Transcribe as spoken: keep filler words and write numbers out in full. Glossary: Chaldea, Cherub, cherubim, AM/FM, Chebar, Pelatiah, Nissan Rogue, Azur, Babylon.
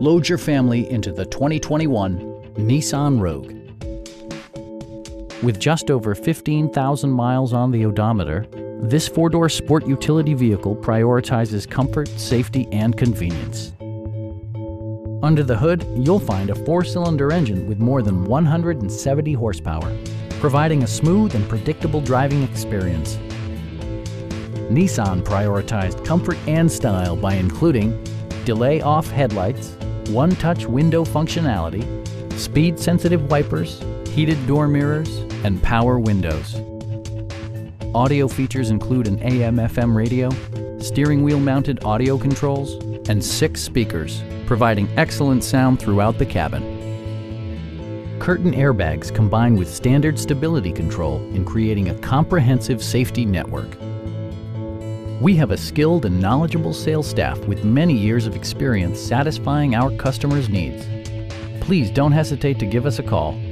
Load your family into the twenty twenty-one Nissan Rogue. With just over fifteen thousand miles on the odometer, this four-door sport utility vehicle prioritizes comfort, safety, and convenience. Under the hood, you'll find a four-cylinder engine with more than one hundred seventy horsepower, providing a smooth and predictable driving experience. Nissan prioritized comfort and style by including delay-off headlights, one-touch window functionality, speed-sensitive wipers, heated door mirrors, and power windows. Audio features include an A M F M radio, steering wheel-mounted audio controls, and six speakers, providing excellent sound throughout the cabin. Curtain airbags combine with standard stability control in creating a comprehensive safety network. We have a skilled and knowledgeable sales staff with many years of experience satisfying our customers' needs. Please don't hesitate to give us a call.